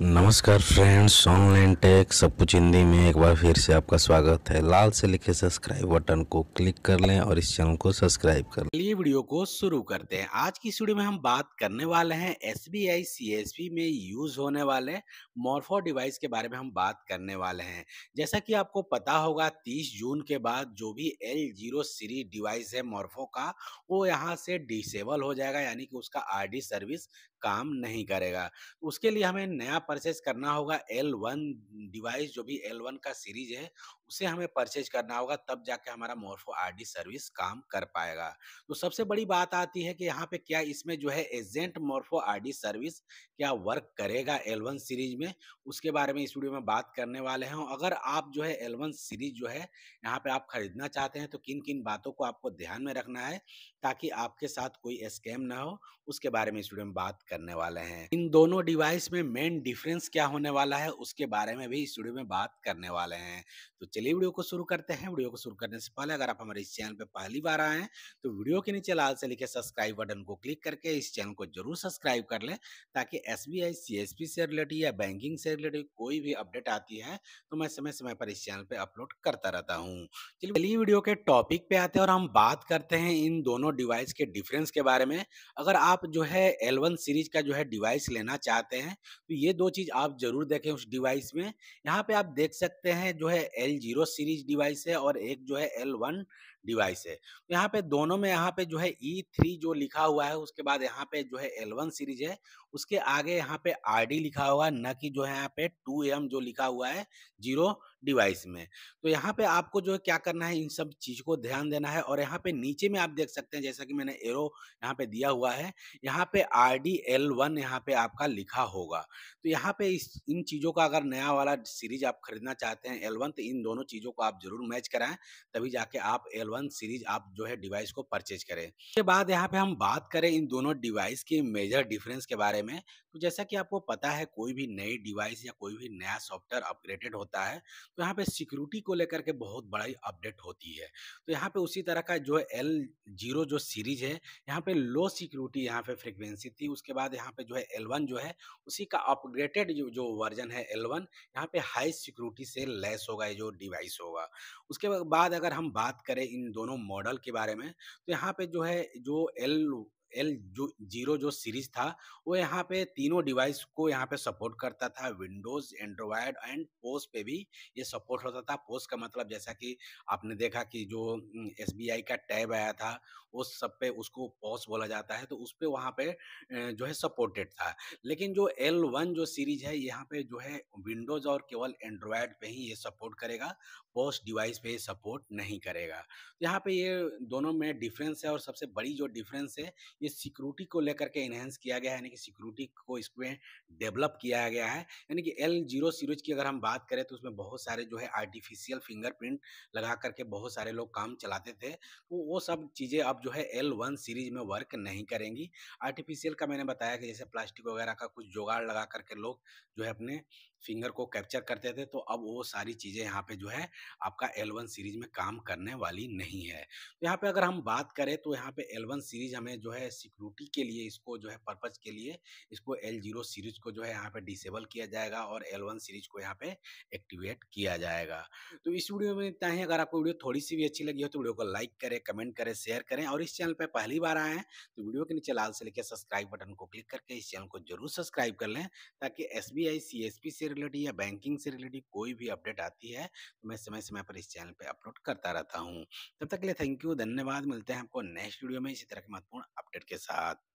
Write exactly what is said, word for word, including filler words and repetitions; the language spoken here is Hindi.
नमस्कार फ्रेंड्स, ऑनलाइन टेक सब कुछ हिंदी में एक बार फिर से आपका स्वागत है। लाल से लिखे सब्सक्राइब बटन को क्लिक कर लें और इस चैनल को सब्सक्राइब कर लें। चलिए वीडियो को शुरू करते हैं। आज की वीडियो में हम बात करने वाले हैं एसबीआई सीएसपी में यूज होने वाले मॉर्फो डिवाइस के बारे में हम बात करने वाले हैं। जैसा कि आपको पता होगा तीस जून के बाद जो भी एल जीरो सीरीज डिवाइस है मॉर्फो का वो यहाँ से डिसेबल हो जाएगा, यानी कि उसका आर डी सर्विस काम नहीं करेगा। उसके लिए हमें नया परचेज करना होगा एल वन डिवाइस, जो भी एल वन का सीरीज है उसे हमें परचेज करना होगा, तब जाके हमारा मॉर्फो आरडी सर्विस काम कर पाएगा। तो सबसे बड़ी बात आती है कि यहाँ पे क्या इसमें जो है एजेंट मॉर्फो आरडी सर्विस क्या वर्क करेगा एल वन सीरीज में, उसके बारे में इस वीडियो में बात करने वाले हैं। अगर आप जो है एल वन सीरीज जो है यहाँ पे आप खरीदना चाहते हैं तो किन किन बातों को आपको ध्यान में रखना है ताकि आपके साथ कोई स्कैम ना हो, उसके बारे में इस वीडियो में बात करने वाले हैं। इन दोनों डिवाइस में मेन डिफरेंस क्या होने वाला है उसके बारे में भी इस वीडियो में बात करने वाले हैं। तो चलिए वीडियो को शुरू करते हैं। वीडियो को शुरू करने से पहले अगर आप हमारे इस चैनल पर पहली बार आए हैं तो वीडियो के नीचे लाल से लिखे सब्सक्राइब बटन को क्लिक करके इस चैनल को जरूर सब्सक्राइब कर लें, ताकि एसबीआई सीएसपी से रिलेटेड या बैंकिंग से रिलेटेड कोई भी अपडेट आती है तो मैं समय समय पर इस चैनल पर अपलोड करता रहता हूँ। चलिए वीडियो के टॉपिक पे आते हैं और हम बात करते हैं इन दोनों डिवाइस के डिफरेंस के बारे में। अगर आप जो है एल वन सीरीज का जो है डिवाइस लेना चाहते हैं तो ये दो चीज आप जरूर देखें उस डिवाइस में। यहाँ पे आप देख सकते हैं जो है एल ज़ीरो सीरीज डिवाइस है और एक जो है एल वन डिवाइस है। यहाँ पे दोनों में यहाँ पे जो है ई थ्री जो लिखा हुआ है, उसके बाद यहाँ पे जो है एल वन सीरीज है उसके आगे यहाँ पे आर डी लिखा हुआ, न कि जो है यहाँ पे टू एम जो लिखा हुआ है जीरो डिवाइस में। तो यहाँ पे आपको जो है क्या करना है, इन सब चीज को ध्यान देना है। और यहाँ पे नीचे में आप देख सकते हैं जैसा कि मैंने एरो यहाँ पे दिया हुआ है, यहाँ पे आर डी एल वन यहाँ पे आपका लिखा होगा। तो यहाँ पे इस इन चीजों का अगर नया वाला सीरीज आप खरीदना चाहते हैं एल वन, तो इन दोनों चीजों को आप जरूर मैच कराएं, तभी जाके आप एल वन सीरीज आप जो है डिवाइस को परचेज करें। उसके बाद यहाँ पे हम बात करें इन दोनों डिवाइस के मेजर डिफरेंस के बारे में। तो जैसा कि आपको पता है कोई भी नई डिवाइस या कोई भी नया सॉफ्टवेयर अपग्रेडेड होता है तो यहाँ पे सिक्योरिटी को लेकर के बहुत बड़ी अपडेट होती है। तो यहाँ पे उसी तरह का जो एल जीरो जो सीरीज है यहाँ पे लो सिक्योरिटी यहाँ पे फ्रिक्वेंसी थी। उसके बाद यहाँ पे जो है एल वन जो है उसी का अपग्रेडेड जो जो वर्जन है एल वन यहाँ पे हाई सिक्योरिटी से लेस होगा जो डिवाइस होगा। उसके बाद अगर हम बात करें इन दोनों मॉडल के बारे में तो यहाँ पे जो है जो एल एल जो जीरो जो सीरीज था वो यहाँ पे तीनों डिवाइस को यहाँ पे सपोर्ट करता था, विंडोज, एंड्रॉयड एंड पोस पे भी ये सपोर्ट होता था। पोस का मतलब जैसा कि आपने देखा कि जो एसबीआई का टैब आया था उस सब पे उसको पोस बोला जाता है, तो उस पे वहाँ पे जो है सपोर्टेड था। लेकिन जो एल वन जो सीरीज है यहाँ पे जो है विंडोज और केवल एंड्रॉयड पे ही ये सपोर्ट करेगा, पोस डिवाइस पे ये सपोर्ट नहीं करेगा। यहाँ पे ये दोनों में डिफरेंस है। और सबसे बड़ी जो डिफरेंस है ये सिक्योरिटी को लेकर के इनहेंस किया गया है, यानी कि सिक्योरिटी को इसमें डेवलप किया गया है। यानी कि एल जीरो सीरीज की अगर हम बात करें तो उसमें बहुत सारे जो है आर्टिफिशियल फिंगरप्रिंट लगा करके बहुत सारे लोग काम चलाते थे, तो वो सब चीज़ें अब जो है एल वन सीरीज में वर्क नहीं करेंगी। आर्टिफिशियल का मैंने बताया कि जैसे प्लास्टिक वगैरह का कुछ जुगाड़ लगा करके लोग जो है अपने फिंगर को कैप्चर करते थे, तो अब वो सारी चीज़ें यहाँ पे जो है आपका एल वन सीरीज में काम करने वाली नहीं है। तो यहाँ पे अगर हम बात करें तो यहाँ पे एल वन सीरीज हमें जो है सिक्योरिटी के लिए इसको जो है पर्पस के लिए इसको एल ज़ीरो सीरीज को जो है यहाँ पे डिसेबल किया जाएगा और एल वन सीरीज को यहाँ पे एक्टिवेट किया जाएगा। तो इस वीडियो में इतना ही। अगर आपको वीडियो थोड़ी सी भी अच्छी लगी हो तो वीडियो को लाइक करें, कमेंट करें, शेयर करें। और इस चैनल पर पहली बार आए हैं तो वीडियो के नीचे लाल से लेकर सब्सक्राइब बटन को क्लिक करके इस चैनल को जरूर सब्सक्राइब कर लें, ताकि S B I C S P से रिलेटेड या बैंकिंग से रिलेटेड कोई भी अपडेट आती है तो मैं समय समय पर इस चैनल पे अपलोड करता रहता हूँ। तब तक के लिए थैंक यू, धन्यवाद। मिलते हैं आपको नेक्स्ट वीडियो में इसी तरह के महत्वपूर्ण अपडेट के साथ।